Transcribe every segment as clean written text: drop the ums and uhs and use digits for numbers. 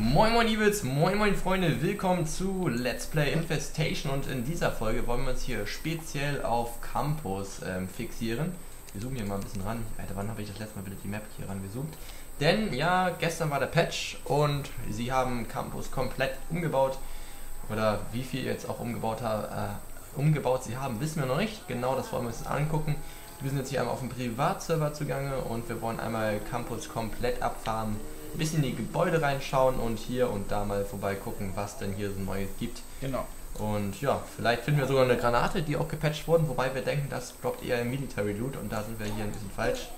Moin moin Evils, moin moin Freunde, willkommen zu Let's Play Infestation und in dieser Folge wollen wir uns hier speziell auf Campos fixieren. Wir zoomen hier mal ein bisschen ran. Alter, wann habe ich das letzte Mal wieder die Map hier rangezoomt? Denn ja, gestern war der Patch und sie haben Campos komplett umgebaut. Oder wie viel jetzt auch umgebaut sie haben, wissen wir noch nicht. Genau, das wollen wir uns angucken. Wir sind jetzt hier einmal auf dem Privatserver zugange und wir wollen einmal Campos komplett abfahren. Ein bisschen in die Gebäude reinschauen und hier und da mal vorbeigucken, was denn hier so Neues gibt. Genau. Und ja, vielleicht finden wir sogar eine Granate, die auch gepatcht wurde, wobei wir denken, das droppt eher im Military Loot und da sind wir hier ein bisschen falsch.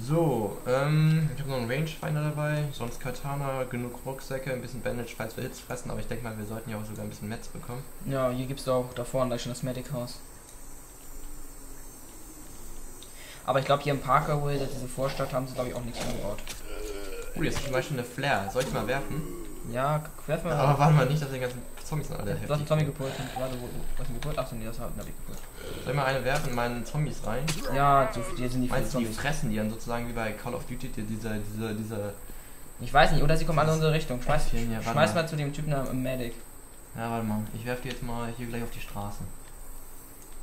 So, ich habe noch einen Rangefinder dabei, sonst Katana, genug Rucksäcke, ein bisschen Bandage, falls wir Hits fressen, aber ich denke mal, wir sollten ja auch sogar ein bisschen Metz bekommen. Ja, hier gibt es auch da vorne gleich schon das Medic-Haus. Aber ich glaube, hier im Parker, wo wir diese Vorstadt haben, sie glaube ich auch nichts angebaut. Oh, jetzt zum Beispiel eine Flare. Soll ich mal werfen? Ja, werfen wir mal. Aber warte mal nicht, dass die ganzen Zombies sind alle heftig. Du hast einen Zombie gepult. Warte, wo ist ein gepult? Achso, nee, das hat ein Zombie gepult. Soll ich mal eine werfen in meinen Zombies rein? Ja, so die sind die Zombies. Meinst du, die fressen die dann sozusagen wie bei Call of Duty, dieser... Ich weiß nicht, oder sie kommen alle in unsere Richtung. Schmeiß mal zu dem Typen am Medic. Ja, warte mal. Ich werfe die jetzt mal hier gleich auf die Straße.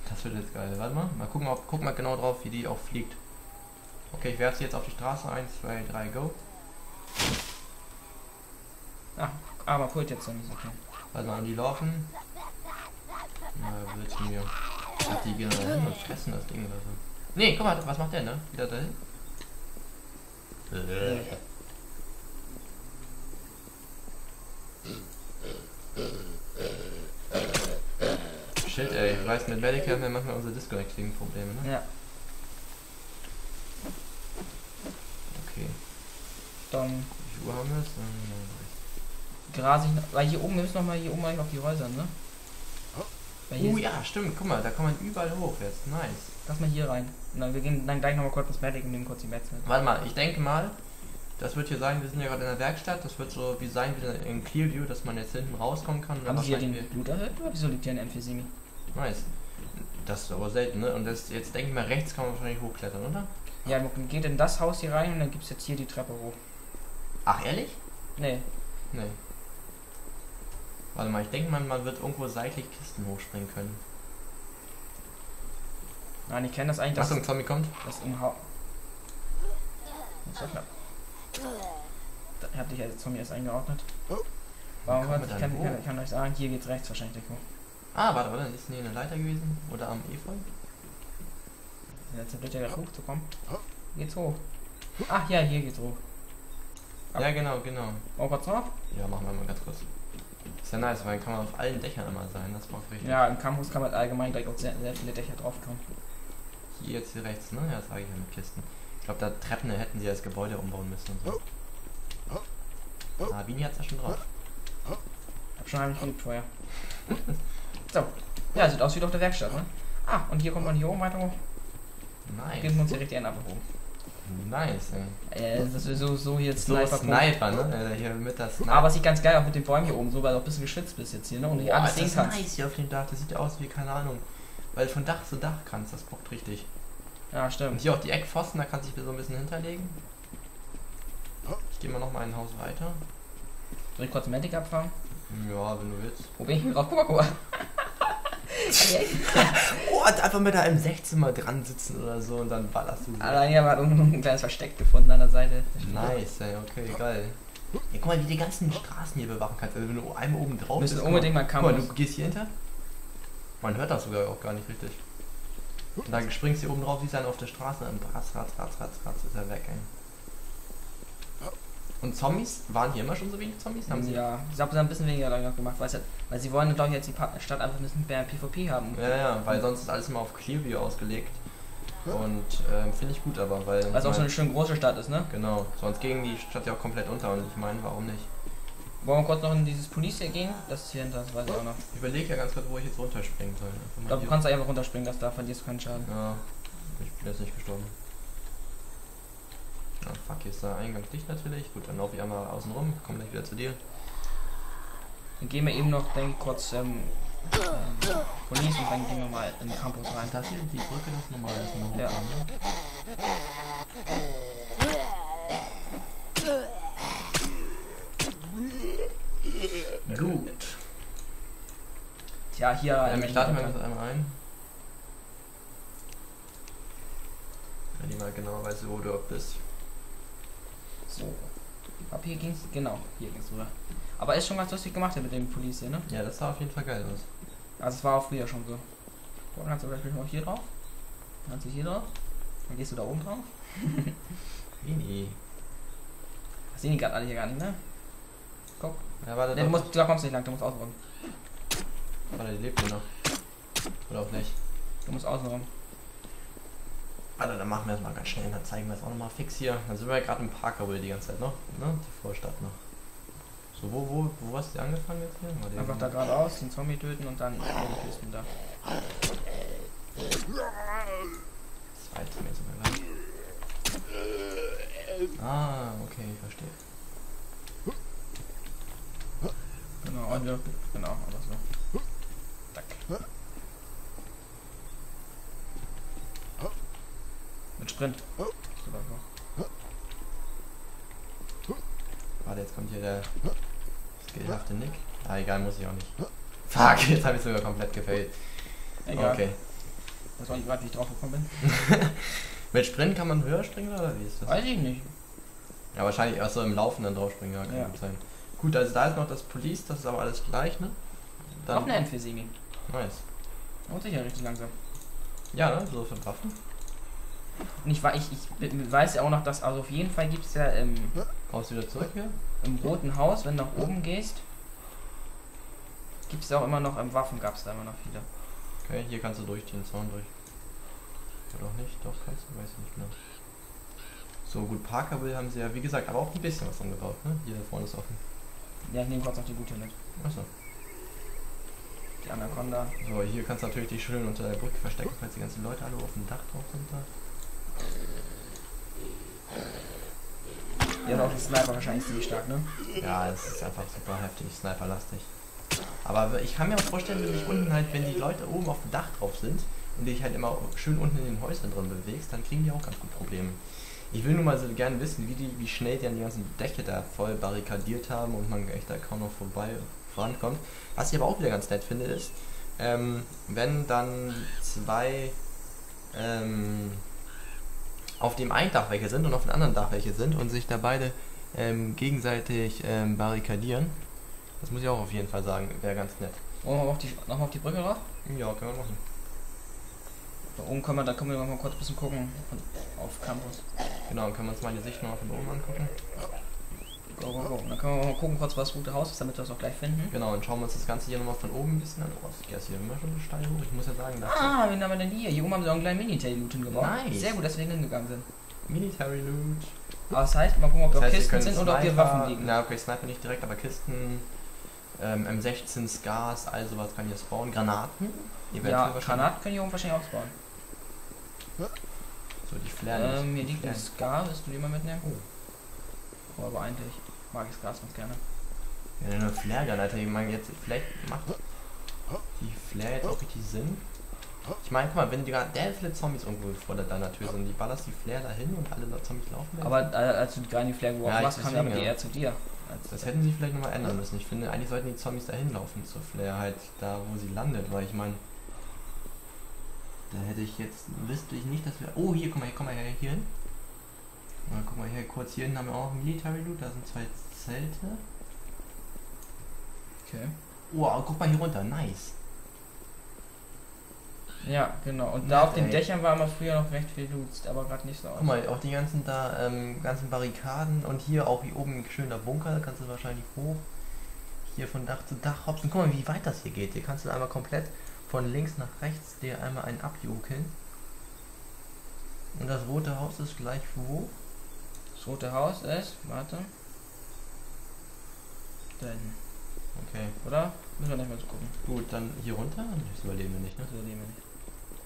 Das wird jetzt geil. Warte mal. Mal gucken, guck mal genau drauf, wie die auch fliegt. Okay, ich werfe sie jetzt auf die Straße. 1, 2, 3, go. Ach, aber Kult jetzt dann ist okay. Also an die laufen. Na, wird mir. Ach, die gehen da hin und fressen das Ding oder so. Nee, guck mal, was macht der, ne? Wieder dahin? Shit, ey, ich weiß, mit Medic haben wir manchmal unsere Disconnecting-Probleme, ne? Ja. Okay. Dann. Wie Uhr haben wir es? Gras ich, weil hier oben ist nochmal, hier oben noch die Häuser, ne? Oh ja, stimmt, guck mal, da kann man überall hoch jetzt, nice. Lass mal hier rein. Und dann wir gehen dann gleich nochmal kurz ins Medic und nehmen kurz die Metz mit. Warte mal, ich denke mal, das wird hier sein, wir sind ja gerade in der Werkstatt, das wird so wie sein wie in Clearview, dass man jetzt hinten rauskommen kann. Haben Sie hier den Blut erhöht oder wieso liegt hier ein M4-Semi? Nice. Das ist aber selten, ne? Und das jetzt denke ich mal, rechts kann man wahrscheinlich hochklettern, oder? Ja, man geht in das Haus hier rein und dann gibt es jetzt hier die Treppe hoch. Ach, ehrlich? Nee. Nee. Warte mal, ich denke mal, man wird irgendwo seitlich Kisten hochspringen können. Nein, ich kenne das eigentlich, dass... Achtung, Zombie kommt. Das im Haus... Da hab ich ja Zombie erst eingeordnet. Warum hat... Ich kann euch sagen, hier geht's rechts wahrscheinlich. Ah, warte, warte, ist hier eine Leiter gewesen? Oder am Efeu? Jetzt wird ja gerade hochzukommen. Geht's hoch. Ach ja, hier geht's hoch. Ab. Ja, genau, genau. Oh, kurz noch? Ja, machen wir mal ganz kurz. Ist ja nice, weil dann kann man auf allen Dächern immer sein, das braucht richtig. Ja, im Campus kann man allgemein direkt auf sehr viele Dächer draufkommen. Hier jetzt hier rechts, ne? Ja, das sage ich ja mit Kisten. Ich glaube, da Treppen hätten sie das Gebäude umbauen müssen und so. Ah, Bini hat's ja schon drauf. Ich hab schon heimlich genug vorher. So. Ja, sieht aus wie doch der Werkstatt, ne? Ah, und hier kommt man hier oben weiter hoch. Nice. Geben wir uns direkt einen ab oben. Nice, ey. Das ist so jetzt so Sniper, ne? Hier mit der Sniper. Aber es sieht ganz geil auch mit den Bäumen hier oben so, weil du auch ein bisschen geschützt bist jetzt hier, ne? Und nicht alles sehen kannst. Nice hier auf dem Dach, das sieht ja aus wie, keine Ahnung. Weil von Dach zu Dach kannst, das bockt richtig. Ja, stimmt. Und hier auch die Eckpfosten, da kannst du dich so ein bisschen hinterlegen. Ich gehe mal noch mal ein Haus weiter. Soll ich kurz Medic abfangen? Ja, wenn du willst. Probier ich mir drauf, guck mal. Oh, einfach mit der M16 mal dran sitzen oder so und dann ballerst du. Allein hier hat ein kleines Versteck gefunden an der Seite. Nice, ey, okay, geil. Ja, guck mal, wie die ganzen Straßen hier bewachen kannst. Also wenn du einmal oben drauf bist, unbedingt mal Campos. Guck mal, du gehst hier hinter. Man hört das sogar auch gar nicht richtig. Und dann springst du hier oben drauf, siehst dann auf der Straße und ratz, ist er weg, ey. Und Zombies? Waren hier immer schon so wenig Zombies? Haben sie ja, ich glaube, sie haben ein bisschen weniger noch gemacht, weil sie wollen doch jetzt die Stadt einfach ein bisschen mehr PvP haben. Ja, ja, weil sonst ist alles immer auf Clearview ausgelegt. Und finde ich gut, aber weil... Weil es auch so eine schön große Stadt ist, ne? Genau, sonst ging die Stadt ja auch komplett unter und ich meine, warum nicht? Wollen wir kurz noch in dieses Police hier gehen? Das ist hier hinter, das weiß ich auch noch. Ich überlege ja ganz kurz, wo ich jetzt runterspringen soll. Ich glaube, du kannst einfach runterspringen, dass da verlierst du keinen Schaden. Ja, ich bin jetzt nicht gestorben. Ah, fuck, hier ist der Eingang dicht natürlich. Gut, dann laufe ich einmal außen rum, komme gleich wieder zu dir. Dann gehen wir eben noch, denke ich, kurz Police und dann gehen wir mal in den Campos rein. Das hier, die Brücke, das normal ist noch ja. Tja, hier. Ich lade mal das einmal ein. Wenn ich mal genau weiß, wo du bist. So. Ab hier ging's, genau, hier ging's rüber. Aber ist schon ganz lustig gemacht mit dem Police hier, ne? Ja, das sah auf jeden Fall geil aus. Also es war auch früher schon so. Dann kannst du gleich mal hier drauf. Dann kannst du hier drauf. Dann gehst du da oben drauf. Rini. Das sehen die gerade alle hier gar nicht, ne? Guck. Ja, warte, nee, du musst, da kommst du nicht lang, du musst außenrum. Warte, die lebt nur noch. Oder auch nicht. Du musst außenrum. Alter, dann machen wir das mal ganz schnell, dann zeigen wir es auch nochmal fix hier. Dann sind wir ja gerade im Park, aber die ganze Zeit noch, ne? Die Vorstadt noch. So, wo hast du angefangen jetzt hier? Einfach da geradeaus, den Zombie töten und dann die Küsten da. Das reicht mir jetzt mal. Ah, okay, ich verstehe. Genau, und wir, genau, aber so. Zack. Mit Sprint. Warte, jetzt kommt hier der skillhafte Nick. Ah, egal, muss ich auch nicht. Fuck, jetzt habe ich sogar komplett gefailt. Egal. Okay. Das war nicht gerade, wie ich drauf gekommen bin. Mit Sprint kann man höher springen oder wie ist das? Weiß ich nicht. Ja, wahrscheinlich erst so im Laufen dann drauf springen, kann ja gut sein. Gut, also da ist noch das Police, das ist aber alles gleich, ne? Dann noch eine N4-Semi. Nice. Und sicher richtig langsam. Ja, ne? So für Waffen. Und ich weiß ja auch noch, dass, also auf jeden Fall gibt es ja im... Kommst du wieder zurück hier? Im roten Haus, wenn du nach oben gehst, gibt es auch immer noch, Waffen gab es da immer noch viele. Okay, hier kannst du durch den Zaun durch. Oder auch nicht, doch kannst du, weiß ich nicht mehr. So gut, Parkerville haben sie ja, wie gesagt, aber auch ein bisschen was angebaut, ne? Hier vorne ist offen. Ja, ich nehme kurz noch die gute mit. Achso. Die Anaconda. So, hier kannst du natürlich dich schön unter der Brücke verstecken, falls die ganzen Leute alle auf dem Dach drauf sind da. Ja, auch die Sniper wahrscheinlich ziemlich stark, ne? Ja, es ist einfach super heftig, sniperlastig. Aber ich kann mir auch vorstellen, wenn ich unten halt, wenn die Leute oben auf dem Dach drauf sind und dich halt immer schön unten in den Häusern drin bewegst, dann kriegen die auch ganz gut Probleme. Ich will nur mal so gerne wissen, wie schnell die an die ganzen Dächer da voll barrikadiert haben und man echt da kaum noch vorankommt. Was ich aber auch wieder ganz nett finde ist, wenn dann zwei auf dem einen Dach welche sind und auf dem anderen Dach welche sind und sich da beide gegenseitig barrikadieren. Das muss ich auch auf jeden Fall sagen, wäre ganz nett. Wollen wir nochmal auf die Brücke rauf? Ja, können wir machen. Da oben können wir, da können wir nochmal kurz ein bisschen gucken auf Campos. Genau, können wir uns mal die Sicht nochmal von oben angucken. Go, go, go. Dann können wir mal gucken kurz, was das gute Haus ist, damit wir es auch gleich finden. Genau, dann schauen wir uns das Ganze hier nochmal von oben ein bisschen an. Oh, das ist hier immer schon steil hoch. Ich muss ja sagen, da. Ah, wen haben wir denn hier? Hier oben haben sie auch einen kleinen Military-Loot hingebaut. Nice. Sehr gut, dass wir hingegangen sind. Military-Loot. Aber das heißt, mal gucken, ob wir das heißt, Kisten sind oder ob wir Waffen liegen. Na, okay, Sniper nicht direkt, aber Kisten, M16, Scars, all sowas kann hier spawnen. Granaten? Ja, Granaten können hier oben wahrscheinlich auch spawnen. So, die Flair. Hier liegt ein Scar, willst du die mal mitnehmen? Oh. Oh, aber eigentlich mag ich Gas ganz gerne. Ja, nur Flair-Gun, Alter. Ich meine, jetzt vielleicht macht die Flair jetzt auch richtig Sinn. Ich meine, guck mal, wenn die gerade sehr viele Zombies irgendwo vor der deiner Tür sind, die ballerst die Flair dahin und alle Zombies laufen. Aber als du gar nicht die Flair geworfen hast, kam die eher zu dir. Das hätten sie vielleicht nochmal ändern müssen. Ich finde, eigentlich sollten die Zombies dahin laufen zur Flair, halt da, wo sie landet, weil ich meine, da hätte ich jetzt, wüsste ich nicht, dass wir. Oh, hier, guck mal her, hier hin. Mal guck mal hier kurz, hier hinten haben wir auch Military Loot, da sind zwei Zelte. Okay. Wow, guck mal hier runter, nice. Ja, genau. Und da auf den Dächern war immer früher noch recht viel Loot, aber gerade nicht so aus. Guck mal, auch die ganzen da, ganzen Barrikaden und hier auch hier oben ein schöner Bunker, da kannst du wahrscheinlich hoch. Hier von Dach zu Dach hopsen. Guck mal, wie weit das hier geht. Hier kannst du einmal komplett von links nach rechts dir einmal einen abjuckeln. Und das rote Haus ist gleich wo? Das rote Haus ist, warte. Denn. Okay. Oder? Müssen wir nicht mal gucken. Gut, dann hier runter? Das überleben wir nicht, ne? Das überleben wir nicht.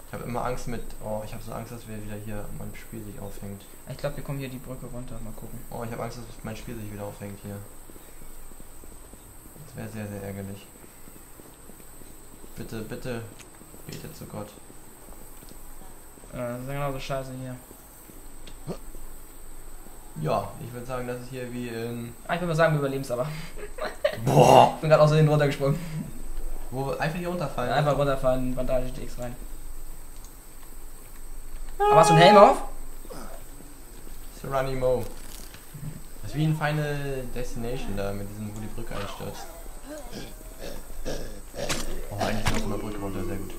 Ich habe immer Angst mit. Oh, ich habe so Angst, dass wir wieder hier mein Spiel sich aufhängt. Ich glaube, wir kommen hier die Brücke runter. Mal gucken. Oh, ich habe Angst, dass mein Spiel sich wieder aufhängt hier. Das wäre sehr, sehr ärgerlich. Bitte, bitte, betet zu Gott. Das ist genauso scheiße hier. Ja, ich würde sagen, das ist hier wie in... ich würde mal sagen, wir überleben es aber. Boah! Ich bin gerade aus den runtergesprungen. Wo einfach hier runterfallen? Einfach runterfallen, Bandage DX rein. Aber hast du einen Helm auf? Seranimo. Das ist wie in Final Destination da mit diesem, wo die Brücke einstürzt. Oh, eigentlich noch eine Brücke runter, sehr gut.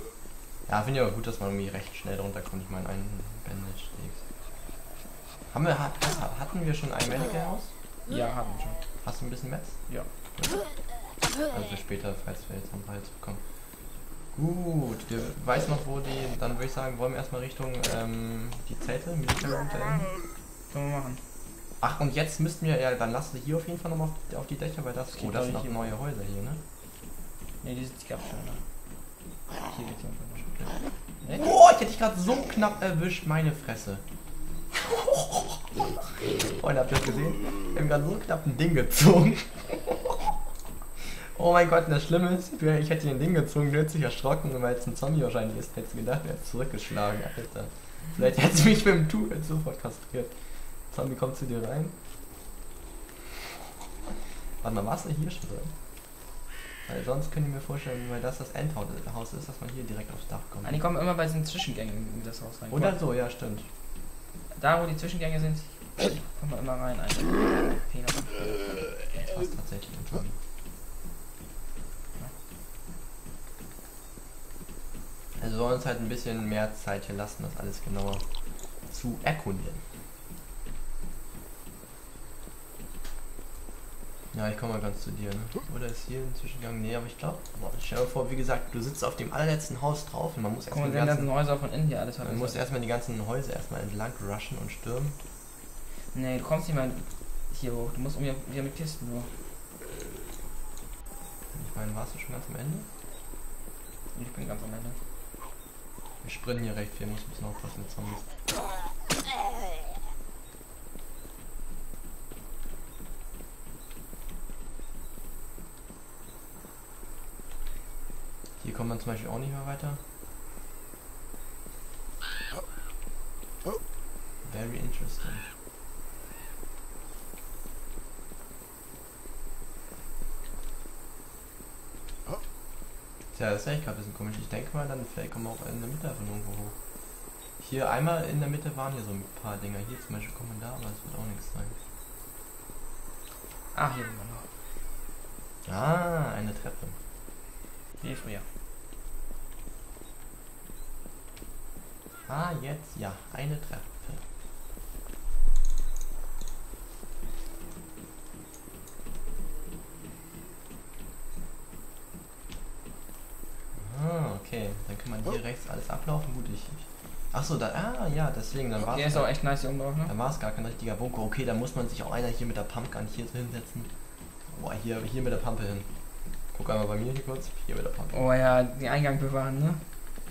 Ja, finde ich aber gut, dass man irgendwie recht schnell runterkommt. Ich meine, ein Bandage DX. Haben wir, hatten wir schon ein Medical House? Ja, haben wir schon. Hast du ein bisschen Metz? Ja. Also später, falls wir jetzt am Hals bekommen. Gut, wir weiß noch wo die, dann würde ich sagen, wollen wir erstmal Richtung die Zelte, Militärroute. Können wir machen. Ach, und jetzt müssten wir, ja, dann lassen wir hier auf jeden Fall nochmal auf die Dächer, weil das, oh, das sind noch neue Häuser hier, ne? Ne, die sind die gab's schon, ne? Hier geht's ja schon. Boah, ich hätte dich gerade so knapp erwischt, meine Fresse. Freunde, habt ihr das gesehen? Wir haben gerade so knapp ein Ding gezogen. Oh mein Gott, das Schlimme ist, ich hätte ihn Ding gezogen, nützlich erschrocken, weil es ein Zombie wahrscheinlich ist, hätte ich gedacht, er hat zurückgeschlagen, Alter. Vielleicht hätte sie mich mit dem Tool sofort kastriert. Zombie kommt zu dir rein. Warte mal, warst du hier schon drin? Weil sonst könnt ihr mir vorstellen, weil das Endhaus ist, dass man hier direkt aufs Dach kommt. Die kommen immer bei diesen Zwischengängen in das Haus rein. Oder so, ja, stimmt. Da, wo die Zwischengänge sind, kommen wir immer rein, Alter. Okay, das war's tatsächlich ein Zombie. Also sollen wir uns halt ein bisschen mehr Zeit hier lassen, das alles genauer zu erkunden. Ja, ich komme mal ganz zu dir, ne? Oder ist hier ein Zwischengang? Nee, aber ich glaube, stell dir vor, wie gesagt, du sitzt auf dem allerletzten Haus drauf und man muss erstmal die ganzen Häuser erstmal entlang rushen und stürmen. Nee, du kommst nicht mal hier hoch, du musst wieder mit Kisten hoch. Ich meine, warst du schon ganz am Ende? Ich bin ganz am Ende. Wir sprinten hier recht viel, muss ein bisschen aufpassen mit Zombies. Hier kommt man zum Beispiel auch nicht mehr weiter. Very interesting. Ja, das ist echt gerade ein bisschen komisch. Ich denke mal, dann vielleicht kommen wir auch in der Mitte von irgendwo hoch. Hier einmal in der Mitte waren hier so ein paar Dinger. Hier zum Beispiel kommen wir da, aber es wird auch nichts sein. Ah, hier sind wir noch. Ah, eine Treppe. Wie früher. Ah, jetzt ja, eine Treppe. Hier rechts alles ablaufen, gut, ich. Achso, da. Ah ja, deswegen, dann war es. Der ist auch echt nice hier oben drauf, ne? Dann war es gar kein richtiger Bunker. Okay, da muss man sich auch einer hier mit der Pumpgun hier hinsetzen. Boah, hier mit der Pumpe hin. Guck einmal bei mir hier kurz. Hier mit der Pumpe. Oh ja, den Eingang bewahren, ne?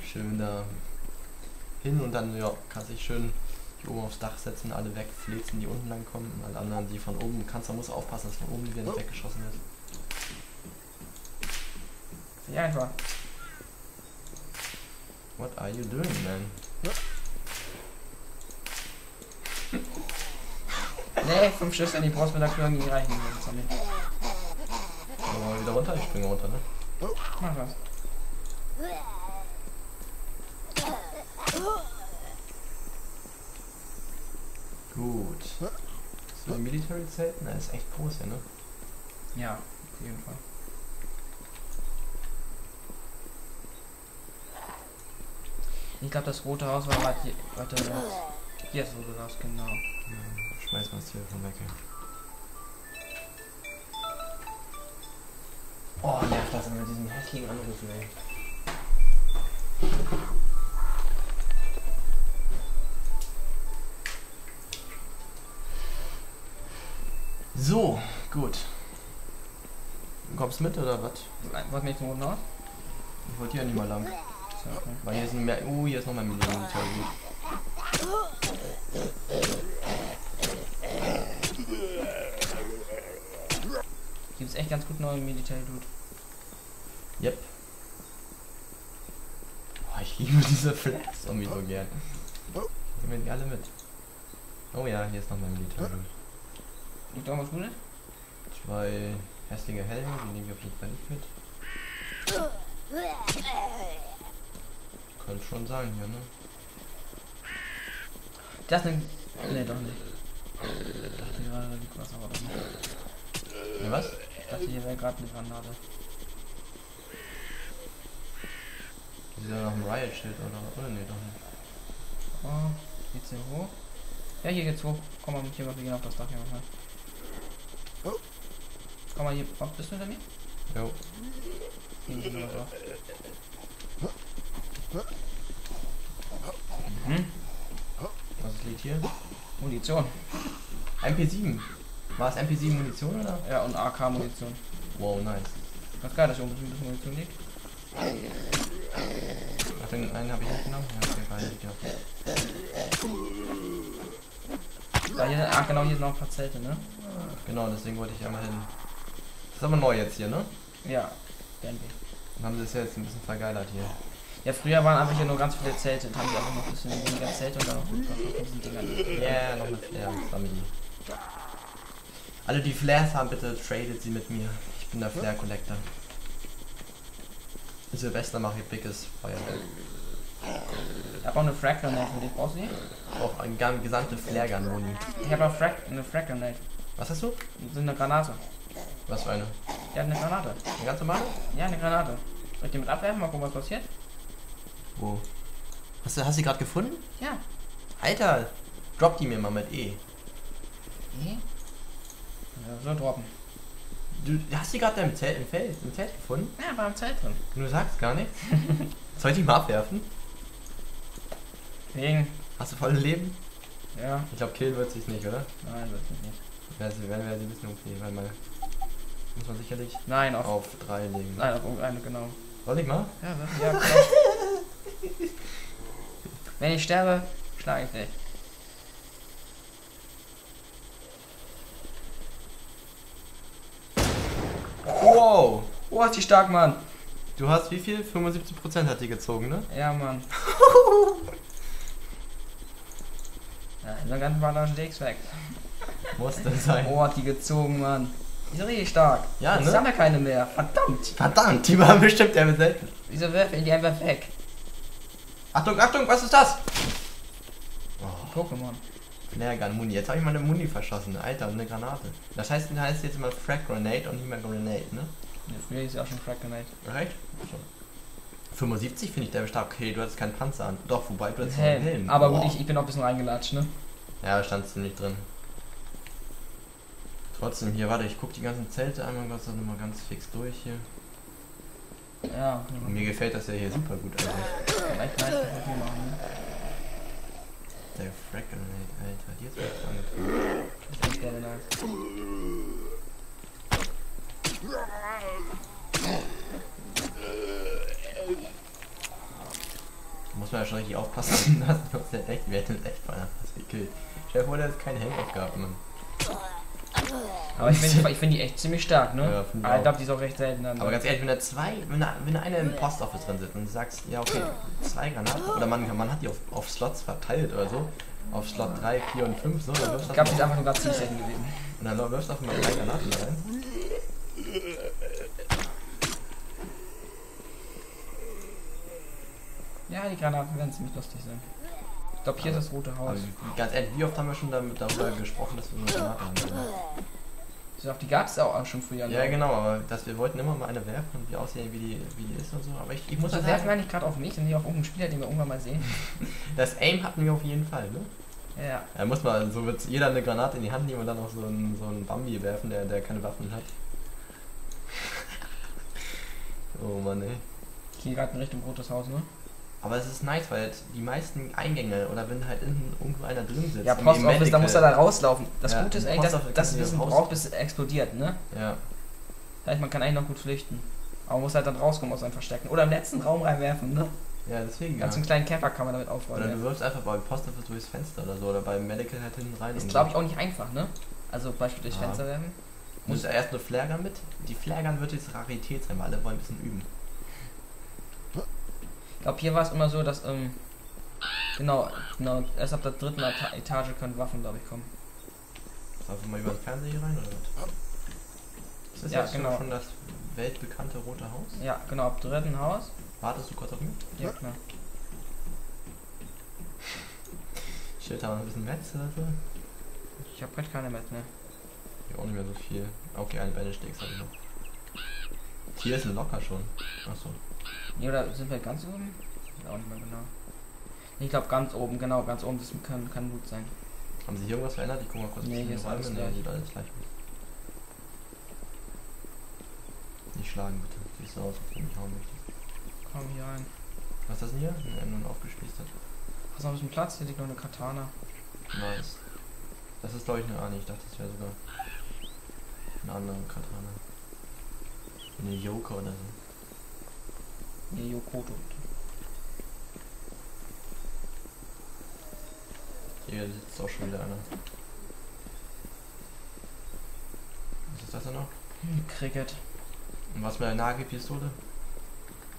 Schön da hin und dann, ja, kannst dich schön hier oben aufs Dach setzen, alle wegflitzen, die unten lang kommen und alle anderen, die von oben. Da musst du aufpassen, dass von oben wieder nicht weggeschossen wird. Ja, einfach. What are you doing, man? Nee, 5 Schüsse, die brauchst du mir dafür nie reichen. Aber wieder runter, ich springe runter, ne? Mach was. Gut. So ein Military Zelt? Na, ist echt groß hier, ne? Ja, auf jeden Fall. Ich glaube, das rote Haus war gerade hier. Warte, hier ist das rote Haus, genau. Ja, schmeiß mal das Telefon weg. Oh, nervt das immer mit diesen hässlichen Anrufen, ey. So, gut. Du kommst mit, oder was? Wollt ihr nicht zum roten Haus? Ich wollte hier nicht mal lang. So, okay. Weil hier sind mehr. Oh, hier ist nochmal ein Militär. Gibt es echt ganz gut neue Militär, Dude. Yep. Oh, ich liebe diese Flags irgendwie so gern. Nehmen die alle mit. Oh ja, hier ist nochmal ein Militär, Dude. Liegt auch was Gutes? 2 hässliche Helme, die nehme ich auf jeden Fall nicht mit. Könnte schon sein hier, ne? Das ne, doch nicht. Ich dachte hier gerade liegt was, aber auch nicht. Ja, was? Ich dachte hier wäre gerade eine Granate. Ist ja noch ein Riot-Schild oder ne, doch nicht. Oh, geht's hier hoch? Ja, hier geht's hoch. Komm mal mit hier, wir gehen auf das Dach hier mal. Oh. Komm mal hier, oh, bist du hinter mir? Jo. Mhm. Was liegt hier? Munition. MP7. War es MP7 Munition oder? Ja, und AK Munition. Wow, nice. Was geil, dass hier unbedingt das Munition liegt. Ach, den einen habe ich nicht genommen. Ja, okay, da hier, ach genau, hier sind noch ein paar Zelte, ne? Genau, deswegen wollte ich einmal hin. Das ist aber neu jetzt hier, ne? Ja, werden wir. Dann haben sie es ja jetzt ein bisschen vergeilert hier. Ja, früher waren einfach hier nur ganz viele Zelte und haben sie einfach noch ein bisschen weniger Zelte und dann noch diesen Dingern. Ja, noch mit Flares, Family. Alle die Flares haben, bitte tradet sie mit mir. Ich bin der Flare Collector. Silvester mache ich dickes Feuerwerk. Ich habe auch eine Frag Grenade für dich, brauchst du die? Auch eine gesamte Flare Gun. Ich habe auch eine Frag Grenade. Was hast du? So eine Granate. Was für eine? Ja, eine Granate. Eine ganze Mal? Ja, eine Granate. Soll ich die mit abwerfen? Mal gucken, was passiert. Wo? Hast du die gerade gefunden? Ja. Alter, drop die mir mal mit E. E? Ja, so droppen. Du hast die gerade im Zelt gefunden? Ja, war im Zelt drin. Du sagst gar nichts. Soll ich die mal abwerfen? Wegen. Hast du voll Leben? Ja. Ich glaube, killen wird sich nicht, oder? Nein, wird sich nicht. Wenn wir sie ein bisschen umgehen, weil mal. Muss man sicherlich. Nein, auf 3 legen. Nein, auf irgendeine, genau. Soll ich mal? Ja, ja, genau. Wenn ich sterbe, schlage ich nicht. Wow! Oh, ist die stark, Mann! Du hast wie viel? 75% hat die gezogen, ne? Ja, Mann. Ja, ich bin ganz mal unterwegs weg. Muss das sein? Oh, hat die gezogen, Mann. Die ist richtig stark. Ja, ne? Jetzt haben wir keine mehr. Verdammt. Verdammt, die waren bestimmt eher selten. Wieso werfe ich die einfach weg? Achtung, Achtung, was ist das? Oh. Pokémon. Flare Gun Muni. Jetzt habe ich meine Muni verschossen. Alter, und eine Granate. Das heißt, da heißt jetzt immer Frag Grenade und nicht mehr Grenade, ne? Ja, früher ist ja auch schon Frag Grenade. Right? So. 75 finde ich der stark. Okay, du hattest keinen Panzer an. Doch, wobei du hattest einen Helm. Aber gut, ich bin auch ein bisschen reingelatscht, ne? Ja, da standst du nicht drin. Trotzdem hier, warte, ich guck die ganzen Zelte einmal ganz nochmal ganz fix durch hier. Ja. Und mir gefällt das ja hier super gut, Alter. Vielleicht kann ich das hier machen, ne? Der Frag Grenade, Alter, die ist echt angekommen. Das ist gerne nice. Muss man ja schon richtig aufpassen, dass der echt, wir hätten echt mal das gekillt. Stell dir vor, der hat keinen Helm gehabt, Mann. Aber ich find die echt ziemlich stark, ne? Ja, aber ich glaube, die ist auch recht selten. Dann, aber ganz ehrlich, wenn eine im Postoffice drin sitzt und du sagst, ja okay, 2 Granaten, oder man hat die auf Slots verteilt oder so, auf Slot 3, 4 und 5, so, dann wirfst du... Ich glaube, die ist einfach sogar ziemlich selten gewesen. Und dann wirfst du einfach mal 3 Granaten rein. Ja, die Granaten werden ziemlich lustig sein. Ich glaube, hier ist das rote Haus. Ganz ehrlich, wie oft haben wir schon darüber gesprochen, dass wir eine Granate haben? Oder? Auf die gab es auch schon früher. Ja, genau, aber dass wir wollten immer mal eine werfen und wie aussehen, wie die ist und so. Aber ich muss das werfen sagen, eigentlich gerade auf mich und nicht auf irgendeinen Spieler, den wir irgendwann mal sehen. Das Aim hatten wir auf jeden Fall, ne? Ja. Da muss man, so wird jeder eine Granate in die Hand nehmen und dann auch so einen Bambi werfen, der keine Waffen hat. Oh Mann, ey. Ich gehe gerade in Richtung rotes Haus, ne? Aber es ist nice, weil die meisten Eingänge oder wenn halt irgendwo einer drin sitzt. Ja, Postoffice, da muss er da rauslaufen. Das Gute ist eigentlich, dass das Wissen braucht, bis es explodiert, ne? Ja. Das heißt, man kann eigentlich noch gut flüchten. Aber man muss halt dann rauskommen aus einem Verstecken. Oder im letzten Raum reinwerfen, ne? Ja, deswegen. Ganz einen kleinen Camper kann man damit aufräumen. Oder du wirfst einfach beim Postoffice durchs Fenster oder so. Oder beim Medical halt hinten rein. Ist glaube ich auch nicht einfach, ne? Also beispielsweise durchs Fenster werfen. Muss ja erst eine Flare Gun mit. Die Flare Gun wird jetzt Rarität sein, weil alle wollen ein bisschen üben. Ich glaube, hier war es immer so, dass, genau, erst ab der dritten Etage können Waffen, glaube ich, kommen. Einfach mal über den Fernseher hier rein, oder was? Das ist ja genau schon das weltbekannte rote Haus? Ja, genau, ab dem dritten Haus. Wartest du kurz auf mich? Ja, klar. Shit, haben wir ein bisschen Metz dafür? Ich hab grad keine Metz mehr. Ich hab auch nicht mehr so viel. Okay, eine Bandage-Sticks habe ich noch. Hier ist ein Locker schon. Achso. Ja, oder sind wir ganz oben? Ich weiß auch nicht mehr genau. Ich glaube ganz oben, genau, ganz oben, das kann gut sein. Haben sie hier irgendwas verändert? Ich guck mal kurz. Nee, hier ist alles gleich. Sieht alles gleich aus. Nicht schlagen bitte. Siehst du aus, als ob ich hauen möchte. Komm hier rein. Was ist das denn hier? Ein Ende aufgespießt hat. Hast du noch ein bisschen Platz? Hier liegt noch eine Katana. Nice. Das ist glaube ich eine Ahne. Ich dachte, das wäre sogar eine andere Katana. Eine Yoko oder so. Eine Yokoto. Hier sitzt auch schon wieder einer. Was ist das denn noch? Cricket. Und was mit der Nagelpistole?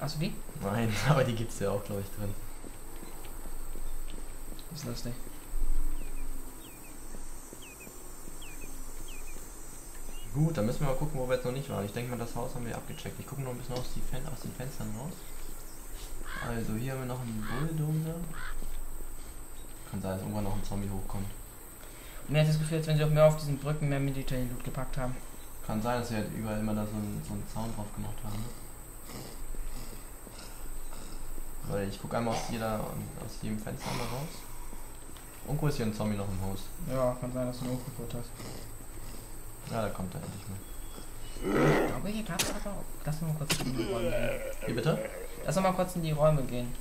Achso, wie? Nein, aber die gibt's ja auch, glaube ich, drin. Ist lustig. Gut, dann müssen wir mal gucken, wo wir jetzt noch nicht waren. Ich denke mal, das Haus haben wir abgecheckt. Ich gucke noch ein bisschen aus den Fenstern raus. Also, hier haben wir noch einen Bulldozer. Kann sein, dass irgendwann noch ein Zombie hochkommt. Und mir hat das Gefühl, als wenn sie auch mehr auf diesen Brücken mehr Military Loot gepackt haben. Kann sein, dass sie halt überall immer da so einen Zaun drauf gemacht haben. Ne? Weil ich gucke einmal aus jedem Fenster mal raus. Unko ist hier ein Zombie noch im Haus. Ja, kann sein, dass du einen Unko geholt hast. Ja, da kommt er endlich mal. Ich glaube, hier gab es aber auch. Lass mal kurz in die Räume gehen. Wie bitte? Lass mal kurz in die Räume gehen.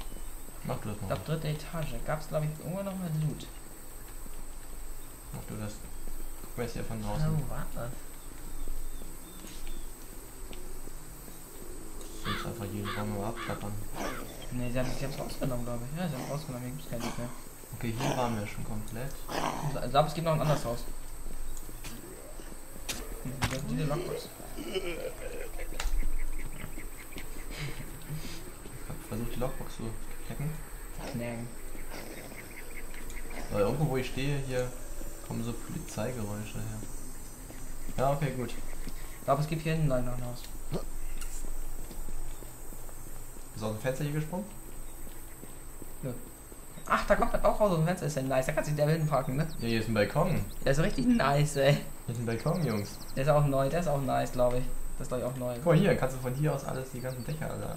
Mach du das mal. Ab dritter Etage gab es glaube ich irgendwann noch mal Loot. Mach du das. Guck mal jetzt hier von draußen. Oh, warte. Ich muss einfach jeden Raum mal abklappern. Ne, sie haben es rausgenommen, glaube ich. Ja, sie haben es rausgenommen, hier gibt es kein Loot mehr. Okay, hier waren wir schon komplett. Also, ich glaube, es gibt noch ein anderes Haus. Diese Lockbox. Ich hab versucht, die Lockbox zu hacken. Knacken. Weil irgendwo, wo ich stehe, hier kommen so Polizeigeräusche her. Ja, okay, gut. Ich glaube, es gibt hier hinten noch ein Haus. Ist aus dem Fenster hier gesprungen? Ja. Ach, da kommt auch raus aus dem Fenster. Ist ja nice. Da kannst du dich da hinten parken, ne? Ja, hier ist ein Balkon. Der ist richtig nice, ey. Hier ist ein Balkon, Jungs. Der ist auch neu. Der ist auch nice, glaube ich. Das ist, glaube ich, auch neu. Guck mal, hier kannst du von hier aus alles, die ganzen Dächer alle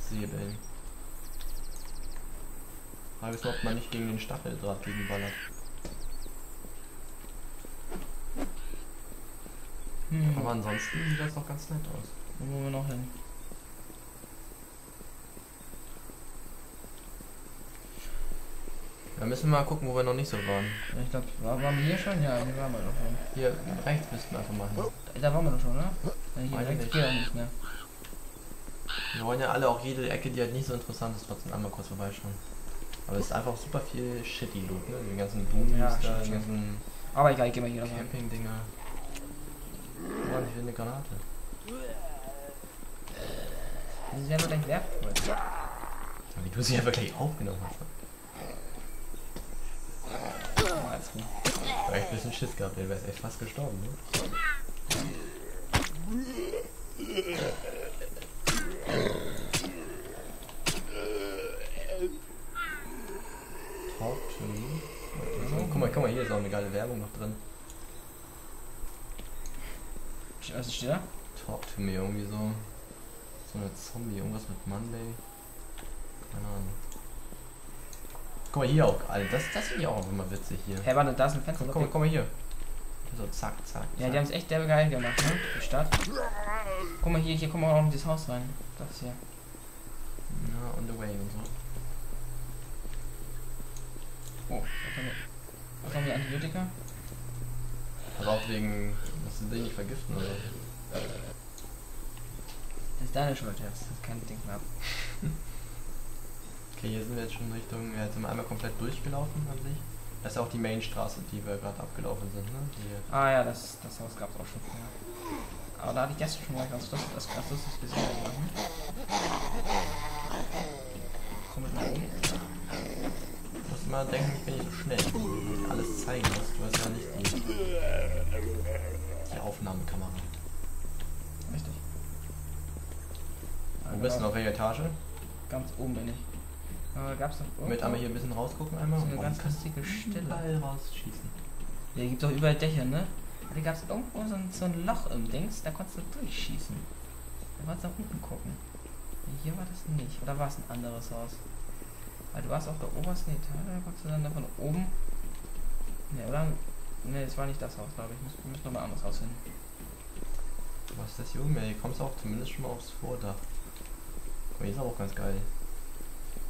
absäbeln. Frage ist, ob man nicht gegen den Stacheldraht gegenballert. Hm. Aber ansonsten sieht das doch ganz nett aus. Wo wollen wir noch hin? Da müssen wir mal gucken, wo wir noch nicht so waren. Ich glaube, waren wir hier schon? Ja, hier waren wir doch schon. Hier rechts müssten wir einfach mal hin. Da waren wir doch schon, ne? Hier rechts geht nicht mehr. Wir wollen ja alle auch jede Ecke, die halt nicht so interessant ist, trotzdem einmal kurz vorbeischauen. Aber es ist einfach super viel shitty Loot, ne? Die ganzen Blumen, ja, die ganzen... Aber egal, ich geh mal hier rein. Camping-Dinger. Oh, ich will eine Granate. Die werden doch gleich wertvoll. Wie du sie einfach gleich aufgenommen hast. Ich hab echt ein bisschen Schiss gehabt, der wäre echt fast gestorben, ne? Talk to me. Also, guck mal, hier ist auch eine geile Werbung noch drin. Was steht da? Talk to me, irgendwie so. So eine Zombie, irgendwas mit Monday. Keine Ahnung. Guck mal hier auch, Alter, das finde ich auch immer witzig hier. Hey, warte, da ist ein Fenster. Guck mal hier. So, zack, zack. Ja, die haben es echt derbe geil gemacht, ne? Die Stadt. Guck mal hier kommen wir auch noch in dieses Haus rein. Das hier. Ja, on the way und so. Oh, was haben wir? Antibiotika? Aber auch wegen, dass sie dich nicht vergiften oder? Das ist deine Schuld, ja. Das ist kein Ding mehr. Hier sind wir jetzt schon Richtung, jetzt sind wir einmal komplett durchgelaufen an sich. Das ist auch die Mainstraße, die wir gerade abgelaufen sind, ne? Die ja, das Haus gab es auch schon vorher. Ja. Aber da hatte ich gestern schon mal ganz lustig, das ist ein bisschen lang. Komm mit nach oben. Du musst immer denken, ich bin nicht so schnell. Ich alles zeigen muss, du hast ja nicht die Aufnahmekamera. Richtig. bist du auf welcher Etage? Ganz oben bin ich. Gab's noch irgendwo? Mit einmal hier ein bisschen rausgucken einmal. So eine ganz lustige Stille. Überall rausschießen. Ja, hier gibt's doch überall Dächer, ne? Da gab's irgendwo so ein Loch im Dings, da konntest du durchschießen. Da wolltest du nach unten gucken. Hier war das nicht. Oder war es ein anderes Haus? Weil du warst auf der obersten Etage, da konntest du dann von oben... Ne, oder? Ne, es war nicht das Haus, glaube ich. Wir müssen nochmal anders aussehen. Was ist das hier oben? Ja, hier kommst du auch zumindest schon mal aufs Vordach. Aber hier ist auch ganz geil.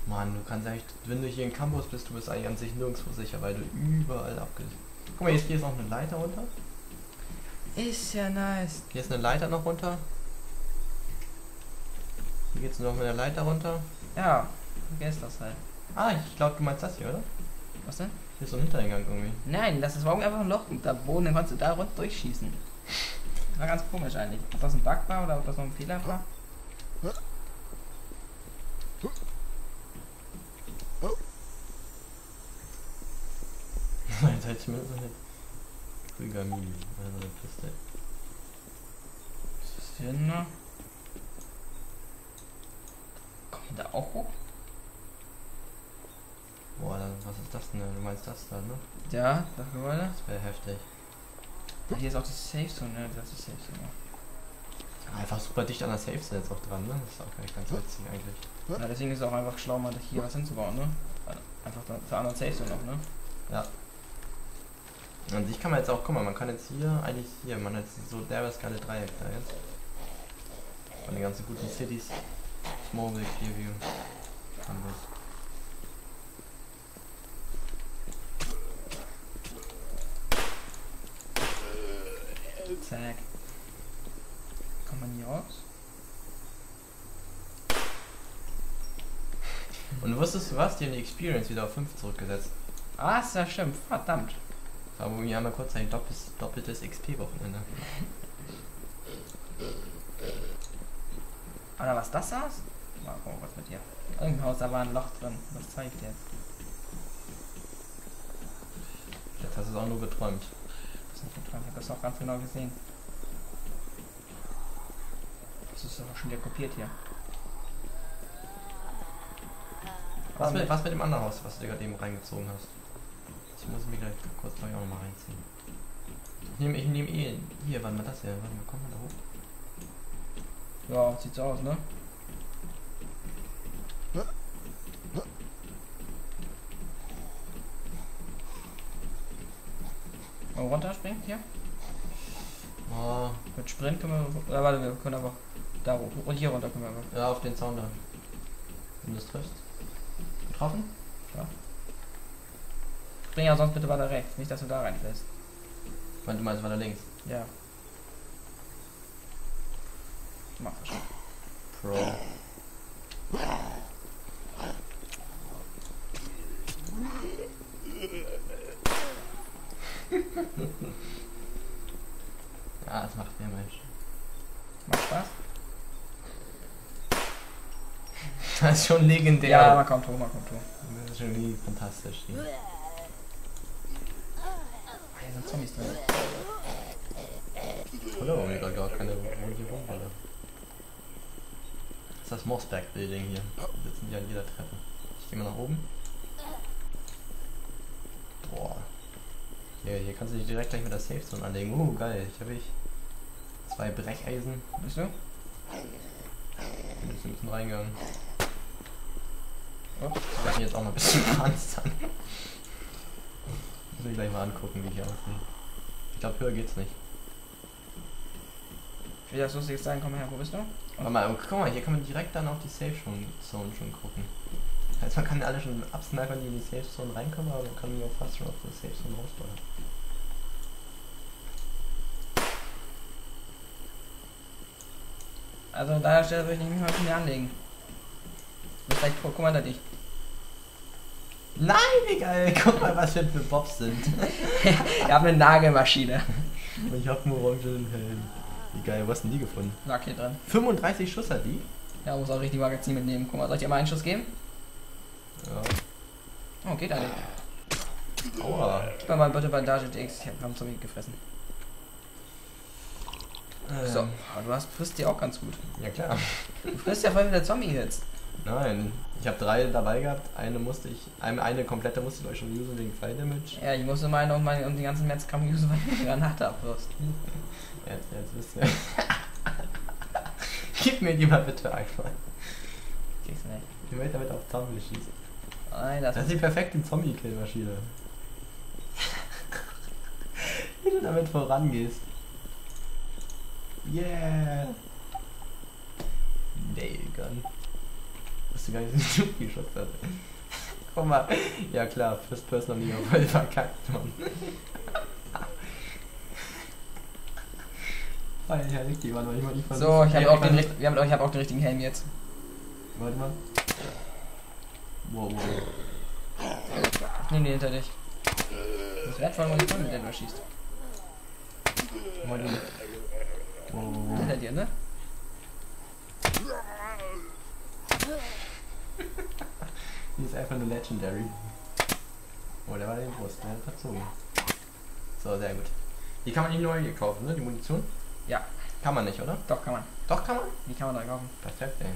Mann, du kannst eigentlich, wenn du hier in Campos bist, du bist eigentlich an sich nirgendwo sicher, weil du überall abgehst. Guck mal, hier ist auch eine Leiter runter. Ist ja nice. Hier ist eine Leiter noch runter. Hier geht's noch mit der Leiter runter. Ja, vergiss das halt. Ah, ich glaube, du meinst das hier, oder? Was denn? Hier ist so ein Hintereingang irgendwie. Nein, das ist warum einfach ein Loch da Boden, dann kannst du da runter durchschießen. War ganz komisch eigentlich. Ob das ein Bug war oder ob das noch ein Fehler war? Jetzt hätte ich mir so eine Rigamini, also eine Piste. Was ist denn da? Komm ich da auch hoch? Boah, dann, was ist das denn? Du meinst das da, ne? Ja, das war das. Das wäre heftig. Ach, hier ist auch die Safe Zone, ne? Das ist die Safe Zone. Ja, einfach super dicht an der Safe Zone jetzt auch dran, ne? Das ist auch gar nicht ganz witzig eigentlich. Ja, deswegen ist es auch einfach schlau, mal hier was hinzubauen, ne? Einfach zur anderen Safe Zone noch, ne? Ja. An sich kann man jetzt auch, guck mal, man kann jetzt hier, eigentlich hier, man hat jetzt so derbe Skala Dreieck da jetzt. Von den ganzen guten Cities. Smallville, Clearview. Campos. Zack. Kommt man hier raus? Und wusstest du was? Die haben die Experience wieder auf 5 zurückgesetzt. Ah, ist ja stimmt. Verdammt. Aber wir haben ja kurz ein doppeltes XP-Wochenende. Oder was das saß? Mal gucken, was mit dir. Irgendein Haus, da war ein Loch drin. Was zeigt der? Jetzt hast du es auch nur geträumt. Das ist nicht geträumt, ich habe das auch ganz genau gesehen. Das ist doch schon wieder kopiert hier. Was mit dem anderen Haus, was du gerade eben reingezogen hast? Ich muss mich gleich kurz auch noch mal reinziehen. Ich nehme eh... Hier, warte mal, das hier. Warte mal, kommt man da hoch? Ja, sieht so aus, ne? Mal runterspringen, hier? Oh. Mit Sprint können wir... warte, wir können einfach... da hoch. Und hier runter können wir einfach. Ja, auf den Zaun da. Wenn du es triffst. Getroffen? Ja. Spring ja sonst bitte weiter rechts, nicht dass du da reinfällst. Du meinst weiter links? Ja. Mach das schon. Pro. Ja, das macht mir Mensch. Macht Spaß? Das ist schon legendär. Ja, man kommt hoch. Das ist schon wie fantastisch. Hier. Sind Zombies drin. Hallo, wir haben gar keine ruhige Wohnhalle. Das ist das Mossberg-Building hier. Wir sitzen hier an jeder Treppe. Ich gehe mal nach oben. Boah. Hier kannst du dich direkt gleich mit der Safe Zone anlegen. Oh, geil. Hier habe ich 2 Brecheisen. Bist du? Ich bin ein bisschen reingegangen. Oh, ich werde jetzt auch noch ein bisschen ranzern. Muss ich gleich mal angucken, wie die aussehen. Ich glaube, höher geht's nicht. Ich will das Lustiges sagen, komm mal her, wo bist du? Guck mal, hier kann man direkt dann auf die Safe Zone schon gucken. Also man kann alle schon absnacken, die in die Safe Zone reinkommen, aber man kann nur fast schon auf die Safe Zone raussteuern. Also an deiner Stelle würde ich nicht mal von mir anlegen. Du bist guck mal da dich. Nein, egal, guck mal, was wir für Bobs sind. Wir haben eine Nagelmaschine. Und ich hab einen orangenen Helm. Egal, wo hast denn die gefunden? Lag hier dran. 35 Schuss hat die? Ja, muss auch richtig Magazin mitnehmen. Guck mal, soll ich dir mal einen Schuss geben? Ja. Oh, geht da nicht. Aua. Gib mal bitte Bandage X. Ich hab einen Zombie gefressen. So, aber du frisst die auch ganz gut. Ja klar. Du frisst ja voll wieder Zombie jetzt. Nein, ich habe 3 dabei gehabt, eine komplette musste ich euch schon usen wegen Fire Damage. Ja, ich musste meine um den ganzen Metzkampf usen, weil ich eine Granate abwirfst. Jetzt wisst ihr. Gib mir die mal bitte einfach. Kriegst du nicht. Ich möchte damit auf Zombie schießen. Nein, das ist die perfekte Zombie-Kill-Maschine. Wie du damit vorangehst. Yeah! Nailgun. Wusste gar nicht, dass ich den geschossen habe. Guck mal. Ja klar, First Person haben die auch voll verkackt, Mann. So, ich habe auch den richtigen Helm jetzt. Warte mal. Wow. Ich nehme den hinter dich. Das wertvoll, wenn du mit der du schießt. Wow. Hinter dir, ne? Die ist einfach nur legendary. Oh, der war den Brust, der hat verzogen. So, sehr gut. Die kann man nicht neu hier kaufen, ne? Die Munition? Ja. Kann man nicht, oder? Doch, kann man. Doch, kann man? Die kann man da kaufen. Perfekt, ey.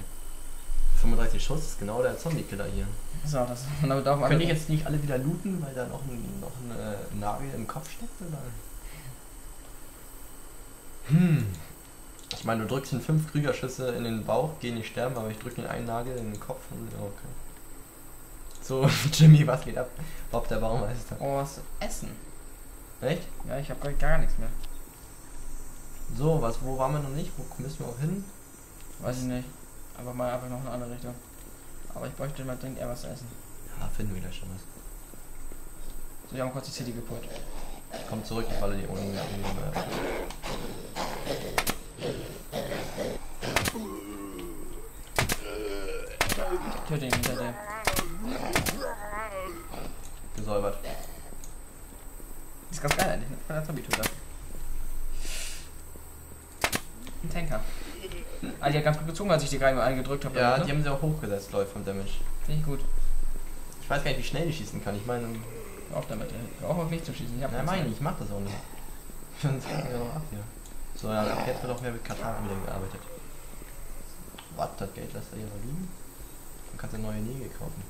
35 Schuss ist genau der Zombie-Killer hier. So, das damit auch mal. Können die jetzt nicht alle wieder looten, weil da noch ein Nagel im Kopf steckt, oder? Ich meine, du drückst ihn 5 Kriegerschüsse in den Bauch, geh nicht sterben, aber ich drücke ihn einen Nagel in den Kopf und okay. So, Jimmy, was geht ab? Bob der Baumeister. Oh, was zu essen. Echt? Ja, ich hab gar nichts mehr. So, wo waren wir noch nicht? Wo müssen wir auch hin? Weiß ich nicht. Aber mal einfach noch eine andere Richtung. Aber ich bräuchte mal dringend eher was zu essen. Ja, finden wir da schon was. So, wir haben kurz die City gepult. Ich komm zurück, ich falle die ohne. Ich töte ihn hinter dir. Gesäubert. Das ist ganz geil eigentlich, ne? Von der Zombie-Töter. Ein Tanker. Ah, die hat ganz gut gezogen, als ich die gerade eingedrückt habe. Ja, die haben sie auch hochgesetzt, Leute, vom Damage. Finde ich gut. Ich weiß gar nicht, wie schnell ich schießen kann. Ich meine... Auch damit, auch auf mich zu schießen. Ich mach das auch nicht. Sonst hängen wir noch ab hier. So, ja, jetzt wird auch mehr mit Katar wieder gearbeitet. What, das Geld lässt er hier mal liegen. Dann kannst du eine neue Nägel kaufen.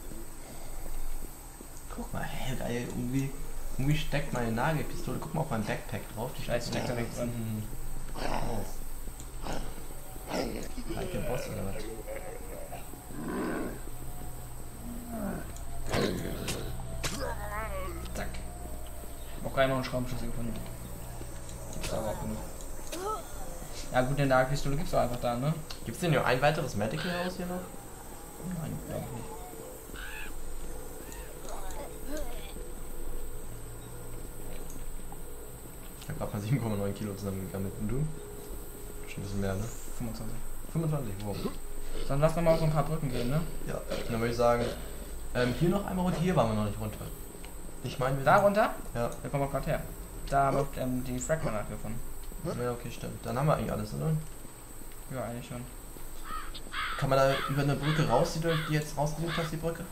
Guck mal, hä, geil, irgendwie steckt meine Nagelpistole. Guck mal auf mein Backpack drauf. Die Scheiße steckt da weg dran. Halt den Boss oder was? Zack. Ich hab auch noch einen Schraubenschlüssel gefunden. Gibt's aber auch genug. Ja gut, eine Nagelpistole gibt's auch einfach da, ne? Gibt's denn nur ein weiteres Medical House hier noch? Nein, glaube ich nicht. Ich hab grad mal 7,9 Kilo zusammengegangen mit du. Schon ein bisschen mehr, ne? 25. 25, wow. Dann lass nochmal auf so ein paar Brücken gehen, ne? Ja, dann würde ich sagen, hier noch einmal und hier waren wir noch nicht runter. Ich meine, da runter? Ja. Da kommen wir gerade her. Da haben wir die Frag Grenade gefunden. Ja, okay, stimmt. Dann haben wir eigentlich alles, oder? Ja, eigentlich schon. Kann man da über eine Brücke raus, die du jetzt rausgesucht hast, die Brücke?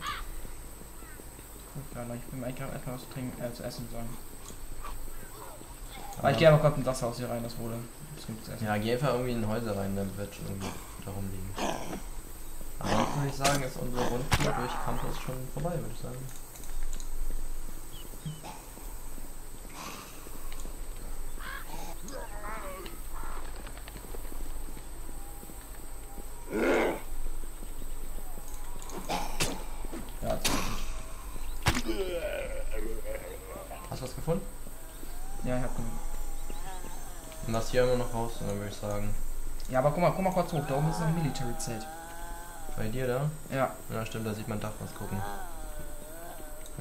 Gut, klar, ich bin eigentlich gerade erstmal was zu essen sagen. Aber ich gehe aber kurz in das Haus hier rein, das wurde. Ja, geh einfach irgendwie in Häuser rein, dann wird schon irgendwie da rumliegen. Aber jetzt würde ich sagen, ist unsere Runde durch Campos schon vorbei, würde ich sagen. Ja, hast du was gefunden? Ja, ich hab gefunden. Und das hier immer noch raus, würde ich sagen. Ja, aber guck mal kurz hoch, da oben ist ein Military-Zelt. Bei dir da? Ja. Ja, stimmt, da sieht man Dach, was gucken.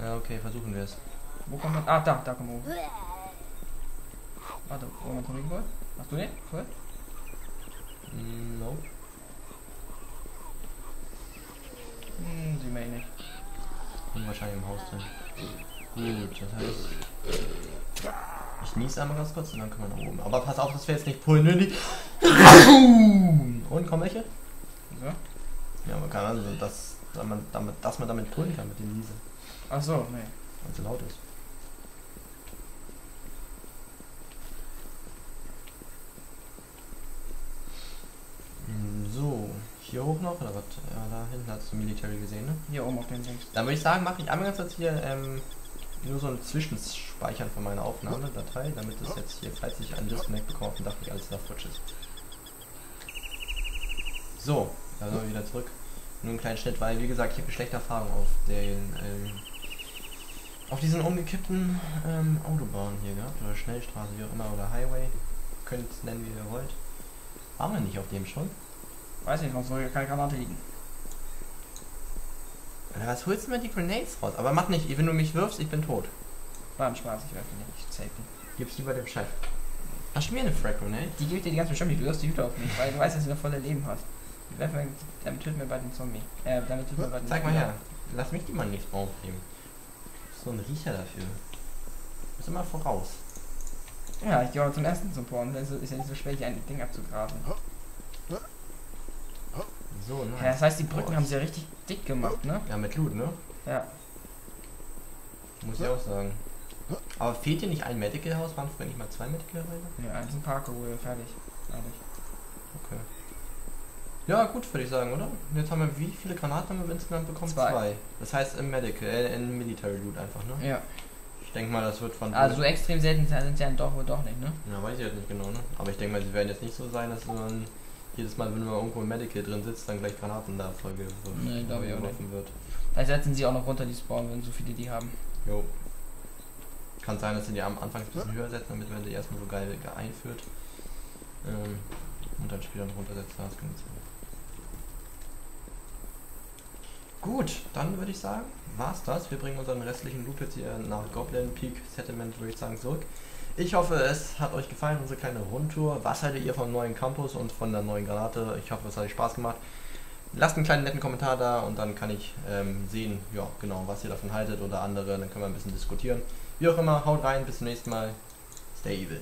Ja, okay, versuchen wir es. Wo kommt man? Ah, da kommen wir hoch. Warte, wo man kommen wollen? Hast du den? Voll? No. Sieht man eh nicht. Bin wahrscheinlich im Haus drin. Gut, das heißt... Ich nies einmal ganz kurz und dann können wir nach oben. Aber pass auf, dass wir jetzt nicht pullen, ne? Und komm welche? Ja. Ja, man kann also, dass man damit pullen kann mit dem Niesen. Ach so, nee. Weil es so laut ist. hier hoch noch? Oder was? Ja, da hinten hast du Military gesehen, ne? Hier oben auf den 6. Dann würde ich sagen, mache ich einmal ganz kurz hier nur so ein Zwischenspeichern von meiner Aufnahmedatei, damit es jetzt hier, falls ich einen Disconnect bekomme, dann dachte ich, alles nach Futsch ist. So, da sind wir wieder zurück. Nur einen kleinen Schnitt, weil wie gesagt, ich habe schlechte Erfahrung auf den auf diesen umgekippten Autobahnen hier gehabt, oder Schnellstraße, wie auch immer, oder Highway. Könnt es nennen, wie ihr wollt. Waren wir nicht auf dem schon? Weiß nicht, sonst soll ja keine Granate liegen. Na, was holst du mir die Grenades raus? Aber mach nicht, wenn du mich wirfst, ich bin tot. War ein Spaß, ich werfe nicht. Safe. Gib's lieber dem Chef. Hast du mir eine Frag Grenade? Die gebe ich dir die ganze bestimmt nicht, du wirfst die Hüte auf mich, weil du weißt, dass du noch volle Leben hast. Damit töten wir bald den Zombie. Damit töten wir bald den Zombie. Zeig mal her. Lass mich die mal nicht aufnehmen. So ein Riecher dafür. Ist immer voraus. Ja, ich gehe auch zum ersten Support. Das ist ja nicht so schwer, hier ein Ding abzugraben. So, ne? Ja, das heißt, die Brücken haben sie ja richtig dick gemacht, ne? Ja, mit Loot, ne? Ja. Muss ich auch sagen. Aber fehlt dir nicht ein Medical Haus? Waren früher nicht mal zwei Medical Häuser? Ja, eins ein Parkour, fertig. Fertig. Okay. Ja, gut, würde ich sagen, oder? Jetzt haben wir, wie viele Granaten haben wir insgesamt bekommen? Zwei. Das heißt im Medical, in Military Loot einfach, ne? Ja. Ich denke mal, das wird von... Also so extrem selten sind sie dann doch wohl doch nicht, ne? Ja, weiß ich jetzt nicht genau, ne? Aber ich denke mal, sie werden jetzt nicht so sein, dass man jedes Mal, wenn man irgendwo im Medical drin sitzt, dann gleich Granaten da Folge so nee, glaube ich auch nicht. Wird. Vielleicht setzen sie auch noch runter, die spawnen, wenn so viele die haben. Jo. Kann sein, dass sie die am Anfang ein bisschen höher setzen, damit man die erstmal so geil einführt. Und dann später runtersetzen, das kann ich sagen. Gut, dann würde ich sagen, war's das. Wir bringen unseren restlichen Loop jetzt hier nach Goblin Peak Settlement, würde ich sagen, zurück. Ich hoffe, es hat euch gefallen, unsere kleine Rundtour. Was haltet ihr vom neuen Campus und von der neuen Granate? Ich hoffe, es hat euch Spaß gemacht. Lasst einen kleinen netten Kommentar da und dann kann ich sehen, ja genau, was ihr davon haltet oder andere. Dann können wir ein bisschen diskutieren. Wie auch immer, haut rein, bis zum nächsten Mal. Stay evil.